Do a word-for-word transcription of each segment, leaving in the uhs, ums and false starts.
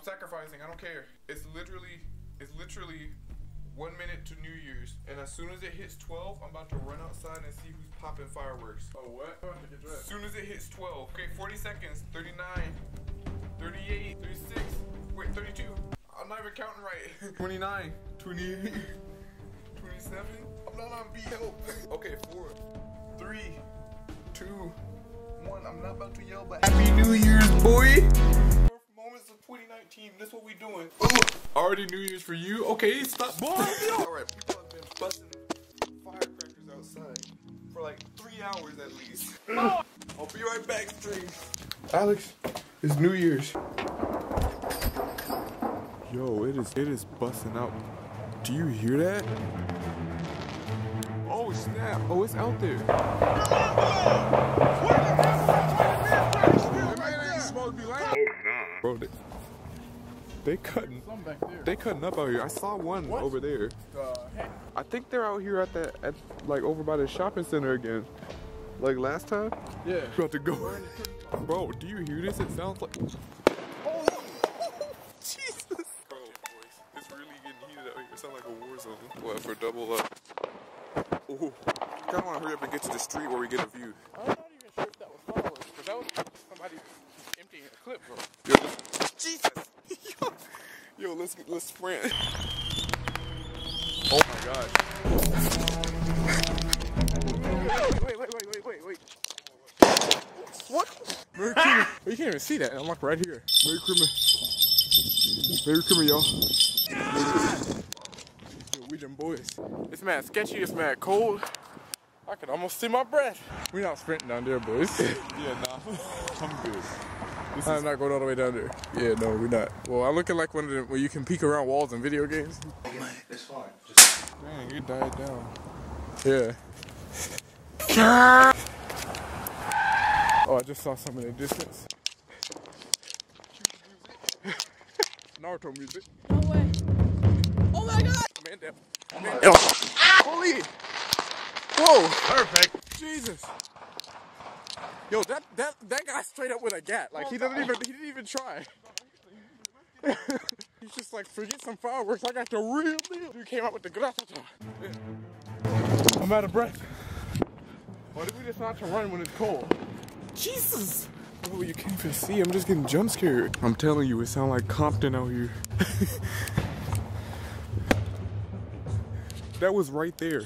I'm sacrificing. I don't care. It's literally, it's literally one minute to New Year's. And as soon as it hits twelve, I'm about to run outside and see who's popping fireworks. Oh, what? As soon as it hits twelve. Okay, forty seconds, thirty-nine, thirty-eight, thirty-six, wait, thirty-two. I'm not even counting right. twenty-nine, twenty-eight, twenty-seven. I'm not on beat, help. Okay, four, three, two, one. I'm not about to yell, but Happy New Year's, boy. Moments of twenty nineteen, this is what we doing. Ooh, already New Year's for you. Okay, stop. Alright, people have been busting firecrackers outside for like three hours at least. I'll be right back, stream. Alex, it's New Year's. Yo, it is it is busting out. Do you hear that? Oh snap! Oh, it's out there. Bro, they, they cutting, back there. They cutting up out here. I saw one what? over there. Uh, hey. I think they're out here at that, at like over by the shopping center again, like last time. Yeah. We're about to go. Bro, do you hear this? It sounds like. Oh, oh Jesus. Bro, boys, it's really getting heated out here. It sounds like a war zone. What for? Double up. Ooh. I kind of want to hurry up and get to the street where we get a view. I'm not even sure if that was fireworks, because that was somebody. Emptying a clip, bro. Yo, let's, Jesus. Yo, yo, let's let's sprint. Oh my God. Wait, wait, wait, wait, wait, wait. What? Merry Christmas. You can't even see that. I'm like right here. Merry Christmas. Merry Christmas, y'all. Yeah! Yo, we them boys. It's mad sketchy. It's mad cold. I can almost see my breath. We're not sprinting down there, boys. Yeah, nah. I'm good. This I'm is... not going all the way down there. Yeah, no, we're not. Well, I look at like one of them where you can peek around walls in video games. Oh, man, that's fine. Just... Man, you died down. Yeah. Oh, I just saw some in the distance. Naruto music. No way. Oh my God! Man, that... oh, man. Oh. Ah. Holy! Whoa! Perfect. Jesus. Yo, that that that guy straight up with a gat. Like he doesn't even he didn't even try. He's just like, forget some fireworks. I got the real deal. You came out with the grafata. Yeah. I'm out of breath. Why did we decide to run when it's cold? Jesus. Oh, you can't even see. I'm just getting jump scared. I'm telling you, it sounds like Compton out here. That was right there.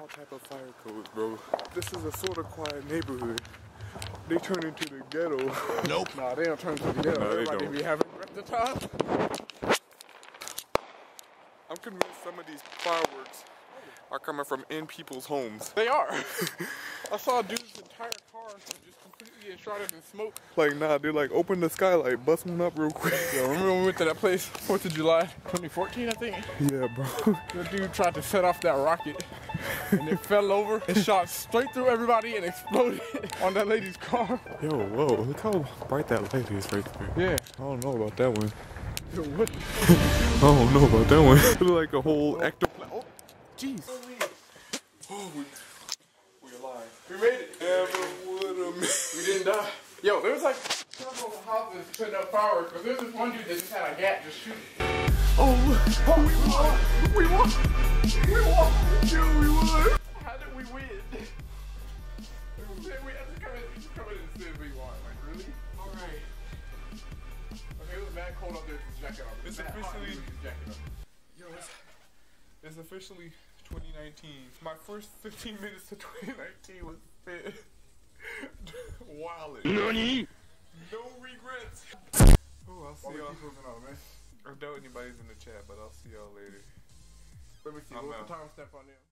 All type of fire codes, bro. This is a sort of quiet neighborhood. They turn into the ghetto. Nope. Nah, they don't turn into the ghetto. No, they don't. Be having at the top. I'm convinced some of these fireworks are coming from in people's homes. They are. I saw a dude's entire car just completely enshrouded in smoke. Like, nah, dude, like, open the skylight, bust one up real quick. Yo, remember when we went to that place, fourth of July, twenty fourteen, I think? Yeah, bro. That dude tried to set off that rocket. And it fell over and shot straight through everybody and exploded on that lady's car. Yo, whoa, look how bright that light is right there. Yeah. I don't know about that one. Yo, what? I don't know about that one. It looked like a whole oh. ectoplasm. Oh, jeez. Oh, we, we're alive. We made it. Never would've made it. We didn't die. Yo, there was like several houses putting up fireworks, because there was this one dude that just had a gat just shooting. Oh, oh, we won! We won! We won! Yo, we won! How did we win? We had to come in, come in and see if we won. Like, really? Alright. Okay, it was mad cold up there with the jacket on. It's officially... Yo, it's, it's officially twenty nineteen. My first fifteen minutes to twenty nineteen was spent wilding. NANI? No regrets! Oh, I'll see y'all. I doubt anybody's in the chat, but I'll see y'all later. Let me see, what's the time step on there?